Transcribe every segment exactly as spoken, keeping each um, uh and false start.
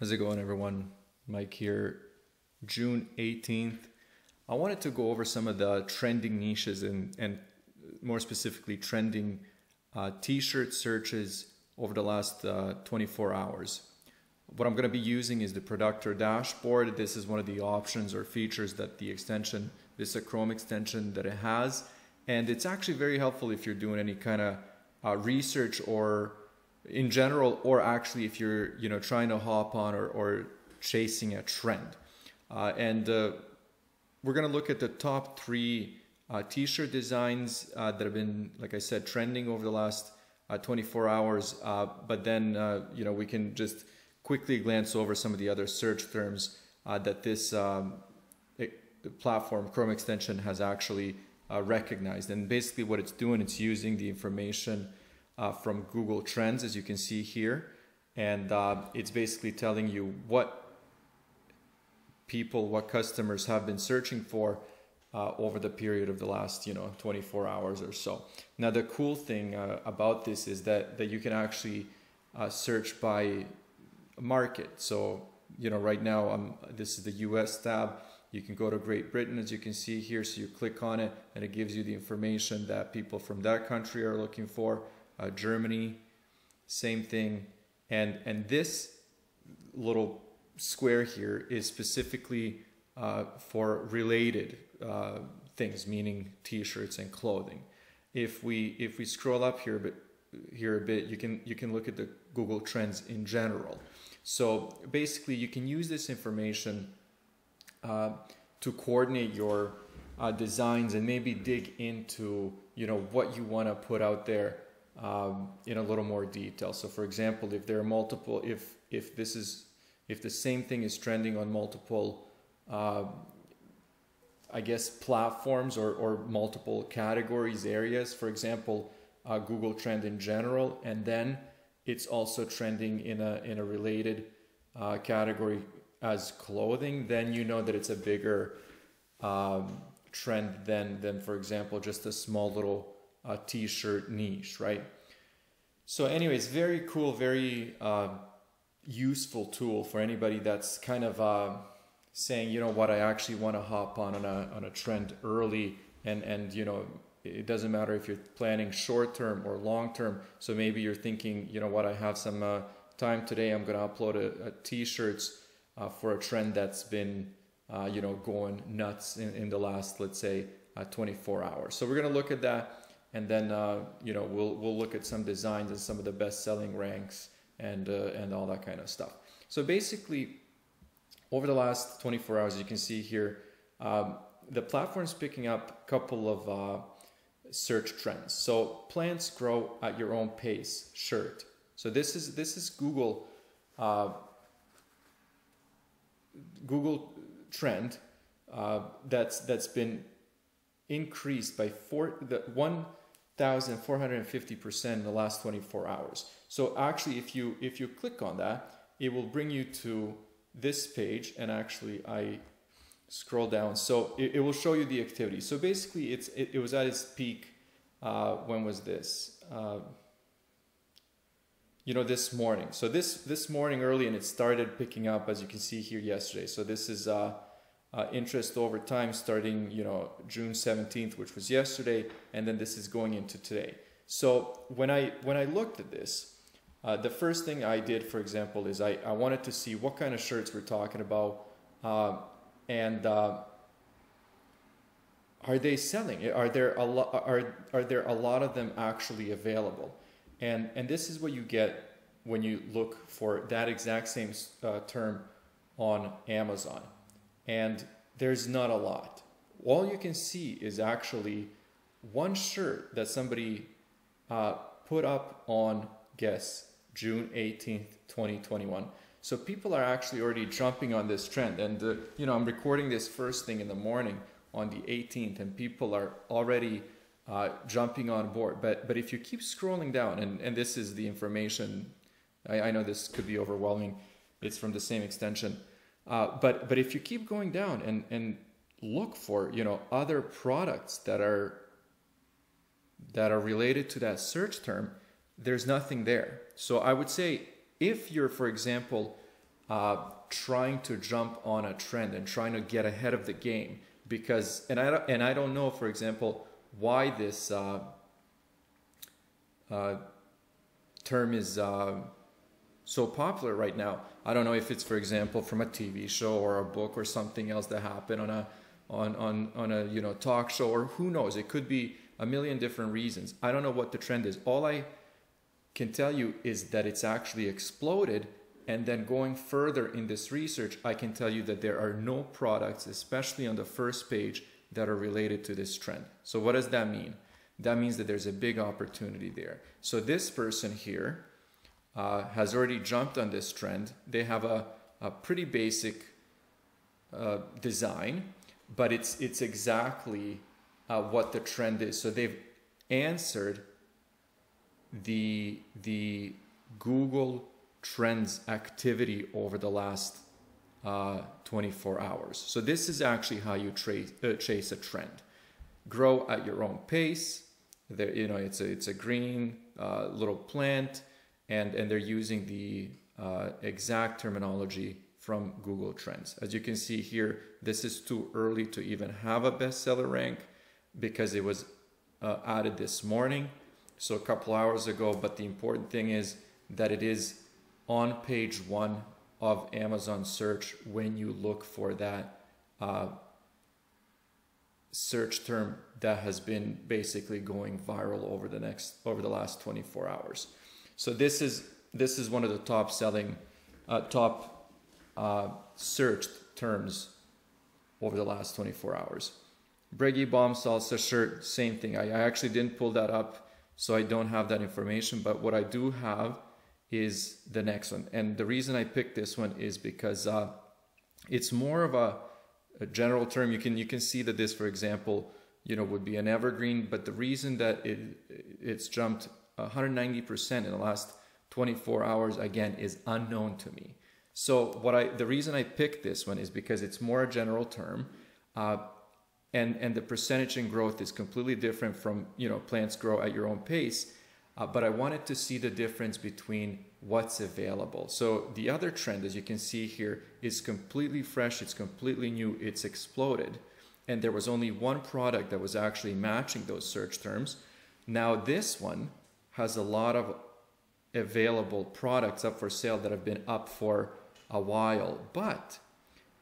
How's it going, everyone? Mike here, June eighteenth. I wanted to go over some of the trending niches and, and more specifically trending uh, t-shirt searches over the last uh, twenty-four hours. What I'm going to be using is the Productor dashboard. This is one of the options or features that the extension, this is a Chrome extension that it has. And it's actually very helpful if you're doing any kind of uh, research or in general, or actually if you're you know trying to hop on or, or chasing a trend. Uh, and uh, we're going to look at the top three uh, t-shirt designs uh, that have been, like I said, trending over the last uh, twenty-four hours. Uh, but then uh, you know we can just quickly glance over some of the other search terms uh, that this um, platform, Chrome extension, has actually uh, recognized. And basically what it's doing, it's using the information Uh, from Google Trends, as you can see here, and uh, it's basically telling you what people, what customers have been searching for uh, over the period of the last, you know, twenty-four hours or so. Now, the cool thing uh, about this is that that you can actually uh, search by market. So, you know, right now, um, this is the U S tab. You can go to Great Britain, as you can see here. So you click on it, and it gives you the information that people from that country are looking for. Uh, Germany, same thing, and and this little square here is specifically uh, for related uh, things, meaning t-shirts and clothing. If we if we scroll up here, but here a bit, you can you can look at the Google Trends in general. So basically, you can use this information uh, to coordinate your uh, designs and maybe dig into you know what you want to put out there Um, in a little more detail. So, for example, if there are multiple, if if this is, if the same thing is trending on multiple, uh, I guess, platforms or or multiple categories, areas. For example, uh, Google Trend in general, and then it's also trending in a in a related uh, category as clothing. Then you know that it's a bigger um, trend than than, for example, just a small little a t-shirt niche, right? So anyways, very cool, very uh, useful tool for anybody that's kind of uh, saying, you know what, I actually want to hop on on a, on a trend early, and and you know it doesn't matter if you're planning short term or long term. So maybe you're thinking, you know what, I have some uh, time today, I'm going to upload a, a t-shirts uh, for a trend that's been uh, you know going nuts in, in the last, let's say, uh, twenty-four hours. So we're going to look at that. And then uh, you know we'll we'll look at some designs and some of the best-selling ranks and uh, and all that kind of stuff. So basically, over the last twenty-four hours, you can see here um, the platform's picking up a couple of uh, search trends. So plants grow at your own pace shirt. So this is this is Google uh, Google Trend uh, that's that's been increased by four the one. one thousand four hundred fifty percent in the last twenty-four hours. So actually, if you if you click on that, it will bring you to this page. And actually, I scroll down, so it, it will show you the activity. So basically, it's it, it was at its peak. Uh, when was this? Uh, you know, this morning. So this this morning early, and it started picking up, as you can see here, yesterday. So this is uh, Uh, interest over time, starting you know June seventeenth, which was yesterday, and then this is going into today. So when I when I looked at this, uh, the first thing I did, for example, is I, I wanted to see what kind of shirts we're talking about, uh, and uh, are they selling? Are there a lot? Are are there a lot of them actually available? And and this is what you get when you look for that exact same uh, term on Amazon. And there's not a lot. All you can see is actually one shirt that somebody uh, put up on, guess, June eighteenth, twenty twenty-one. So people are actually already jumping on this trend. And, uh, you know, I'm recording this first thing in the morning on the eighteenth, and people are already uh, jumping on board. But, but if you keep scrolling down, and, and this is the information, I, I know this could be overwhelming, it's from the same extension. Uh, but but if you keep going down and and look for you know other products that are that are related to that search term, there's nothing there. So I would say, if you're, for example, uh, trying to jump on a trend and trying to get ahead of the game. Because, and I, and I don't know, for example, why this uh, uh, term is uh, so popular right now. I don't know if it's, for example, from a T V show or a book or something else that happened on a, on, on, on a you know, talk show, or who knows. It could be a million different reasons. I don't know what the trend is. All I can tell you is that it's actually exploded. And then going further in this research, I can tell you that there are no products, especially on the first page, that are related to this trend. So what does that mean? That means that there's a big opportunity there. So this person here uh, has already jumped on this trend. They have a, a pretty basic uh, design, but it's, it's exactly uh, what the trend is. So they've answered the, the Google Trends activity over the last uh, twenty-four hours. So this is actually how you trace, uh, chase a trend. Grow at your own pace. There, you know, it's a, it's a green uh, little plant, and, and they're using the uh, exact terminology from Google Trends. As you can see here, this is too early to even have a bestseller rank because it was uh, added this morning, so a couple hours ago. But the important thing is that it is on page one of Amazon search when you look for that uh, search term that has been basically going viral over the next over the last twenty-four hours. So this is this is one of the top selling, uh, top uh, searched terms over the last twenty-four hours. Breggy Bomb Salsa shirt, same thing. I, I actually didn't pull that up, so I don't have that information. But what I do have is the next one. And the reason I picked this one is because uh, it's more of a, a general term. You can, you can see that this, for example, you know, would be an evergreen, but the reason that it, it's jumped one hundred ninety percent in the last twenty-four hours, again, is unknown to me. So what I, the reason I picked this one is because it's more a general term, uh, and, and the percentage in growth is completely different from, you know, plants grow at your own pace. Uh, but I wanted to see the difference between what's available. So the other trend, as you can see here, is completely fresh. It's completely new. It's exploded. And there was only one product that was actually matching those search terms. Now this one has a lot of available products up for sale that have been up for a while. But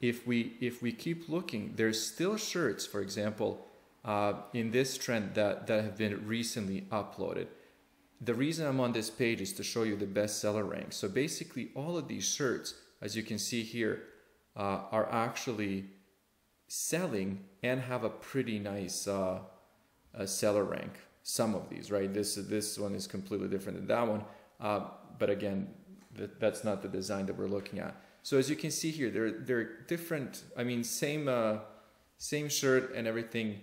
if we, if we keep looking, there's still shirts, for example, uh, in this trend that, that have been recently uploaded. The reason I'm on this page is to show you the bestseller rank. So basically all of these shirts, as you can see here, uh, are actually selling and have a pretty nice uh, uh, seller rank. Some of these, right? This, this one is completely different than that one. Uh, but again, that, that's not the design that we're looking at. So as you can see here, they're, they're different. I mean, same, uh, same shirt and everything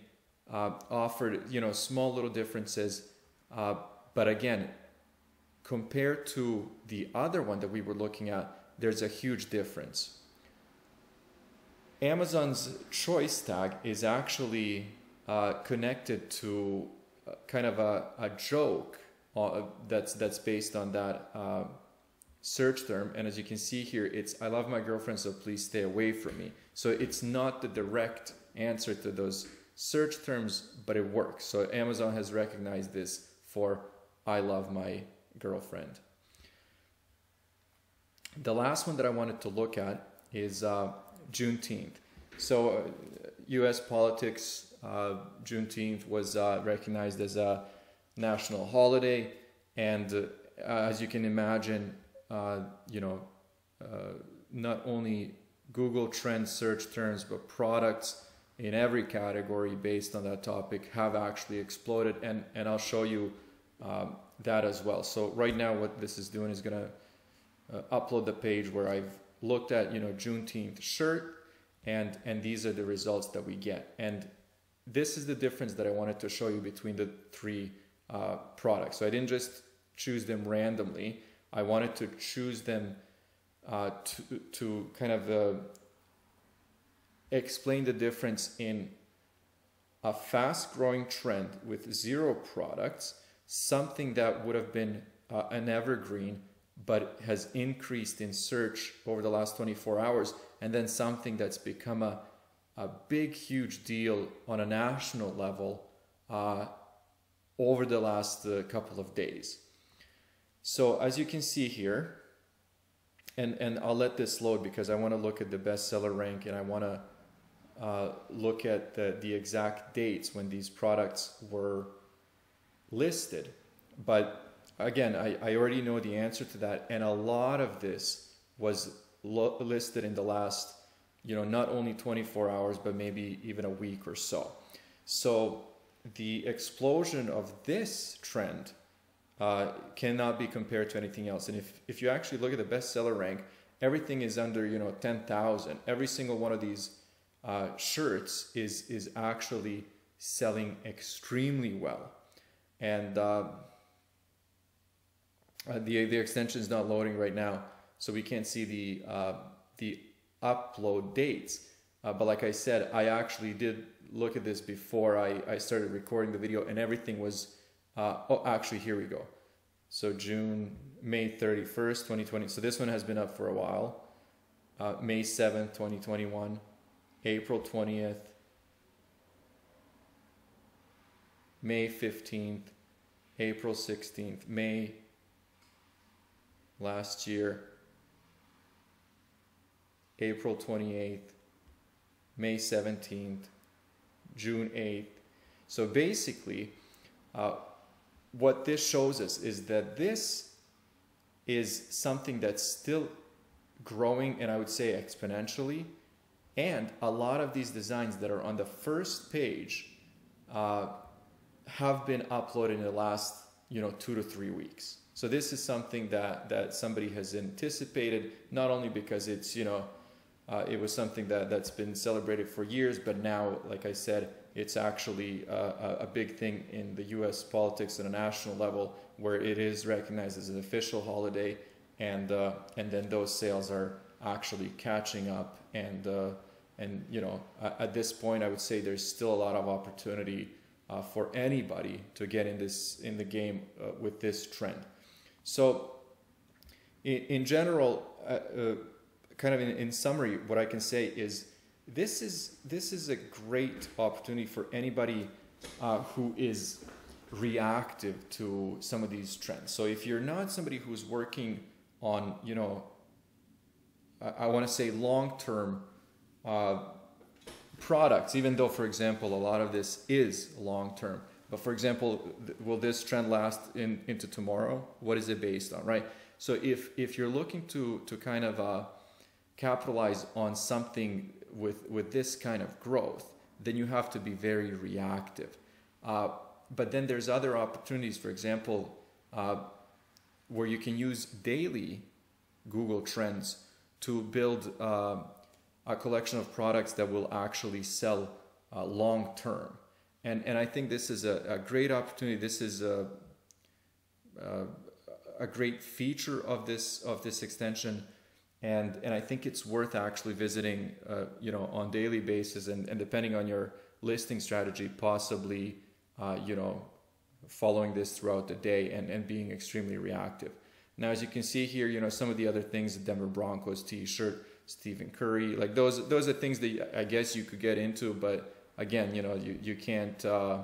uh, offered, you know, small little differences. Uh, But again, compared to the other one that we were looking at, there's a huge difference. Amazon's choice tag is actually uh, connected to kind of a, a joke uh, that's, that's based on that uh, search term. And as you can see here, it's, I love my girlfriend, so please stay away from me. So it's not the direct answer to those search terms, but it works. So Amazon has recognized this for I love my girlfriend. The last one that I wanted to look at is uh, Juneteenth. So uh, U S politics, uh, Juneteenth was uh, recognized as a national holiday. And uh, as you can imagine, uh, you know, uh, not only Google Trends search terms, but products in every category based on that topic have actually exploded. And, and I'll show you Um, that as well. So right now what this is doing is going to uh, upload the page where I've looked at, you know, Juneteenth shirt, and and these are the results that we get. And this is the difference that I wanted to show you between the three uh, products. So I didn't just choose them randomly. I wanted to choose them uh, to, to kind of uh, explain the difference in a fast growing trend with zero products, something that would have been uh, an evergreen but has increased in search over the last twenty-four hours, and then something that's become a, a big, huge deal on a national level uh, over the last uh, couple of days. So as you can see here, and, and I'll let this load because I want to look at the bestseller rank, and I want to uh, look at the, the exact dates when these products were listed. But again, I, I already know the answer to that, and a lot of this was lo listed in the last, you know, not only twenty-four hours, but maybe even a week or so. So the explosion of this trend uh, cannot be compared to anything else. And if, if you actually look at the bestseller rank, everything is under, you know, ten thousand. Every single one of these uh, shirts is, is actually selling extremely well. And uh, Uh, the the extension is not loading right now, so we can't see the uh, the upload dates. Uh, but like I said, I actually did look at this before I, I started recording the video, and everything was uh, oh actually here we go. So June May thirty-first twenty twenty. So this one has been up for a while. Uh, May seventh twenty twenty-one, April twentieth, May fifteenth, April sixteenth, May. Last year, April twenty-eighth, May seventeenth, June eighth. So basically, uh, what this shows us is that this is something that's still growing, and I would say exponentially. And a lot of these designs that are on the first page uh, have been uploaded in the last, you know, two to three weeks. So this is something that, that somebody has anticipated, not only because it's, you know, uh, it was something that, that's been celebrated for years, but now, like I said, it's actually a, a big thing in the U S politics at a national level, where it is recognized as an official holiday, and, uh, and then those sales are actually catching up. And, uh, and you know, at this point, I would say there's still a lot of opportunity uh, for anybody to get in, this, in the game uh, with this trend. So in, in general, uh, uh, kind of in, in summary, what I can say is this is this is a great opportunity for anybody uh, who is reactive to some of these trends. So if you're not somebody who's working on, you know, I, I want to say long-term uh, products, even though, for example, a lot of this is long-term. But for example, will this trend last in, into tomorrow? What is it based on, right? So if, if you're looking to, to kind of uh, capitalize on something with, with this kind of growth, then you have to be very reactive. Uh, but then there's other opportunities, for example, uh, where you can use daily Google Trends to build uh, a collection of products that will actually sell uh, long-term. And, and I think this is a, a great opportunity. This is a, a, a great feature of this, of this extension. And, and I think it's worth actually visiting, uh, you know, on daily basis, and, and depending on your listing strategy, possibly, uh, you know, following this throughout the day and, and being extremely reactive. Now, as you can see here, you know, some of the other things, the Denver Broncos t-shirt, Stephen Curry, like those, those are things that I guess you could get into, but again, you know, you, you can't uh,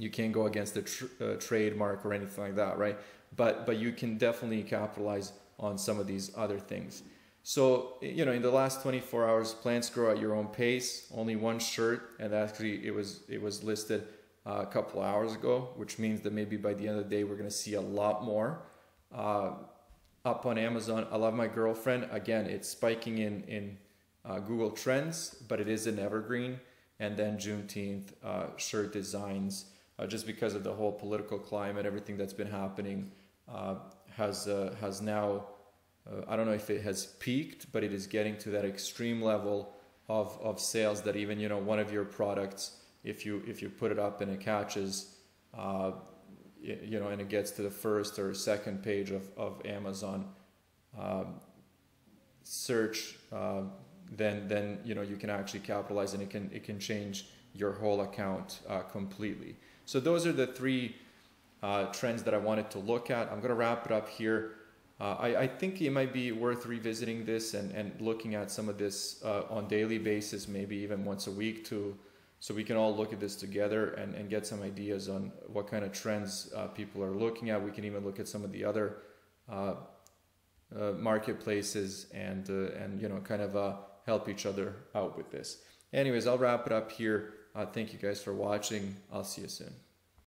you can't go against the tr uh, trademark or anything like that, right? But but you can definitely capitalize on some of these other things. So, you know, in the last twenty-four hours, plants grow at your own pace. Only one shirt, and actually it was it was listed uh, a couple hours ago, which means that maybe by the end of the day we're going to see a lot more uh, up on Amazon. I Love My Girlfriend. Again, it's spiking in in. Uh, Google Trends, but it is an evergreen. And then Juneteenth uh, shirt designs, uh, just because of the whole political climate, everything that's been happening uh, has uh, has now, uh, I don't know if it has peaked, but it is getting to that extreme level of, of sales that even, you know, one of your products, if you if you put it up and it catches, uh, you know, and it gets to the first or second page of, of Amazon um, search, uh, then then you know you can actually capitalize, and it can it can change your whole account uh, completely. So those are the three uh, trends that I wanted to look at. I'm going to wrap it up here. Uh, I, I think it might be worth revisiting this and, and looking at some of this uh, on daily basis, maybe even once a week, to so we can all look at this together and, and get some ideas on what kind of trends uh, people are looking at. We can even look at some of the other uh, uh, marketplaces and, uh, and you know, kind of uh, help each other out with this. Anyways, I'll wrap it up here. Uh, thank you guys for watching. I'll see you soon.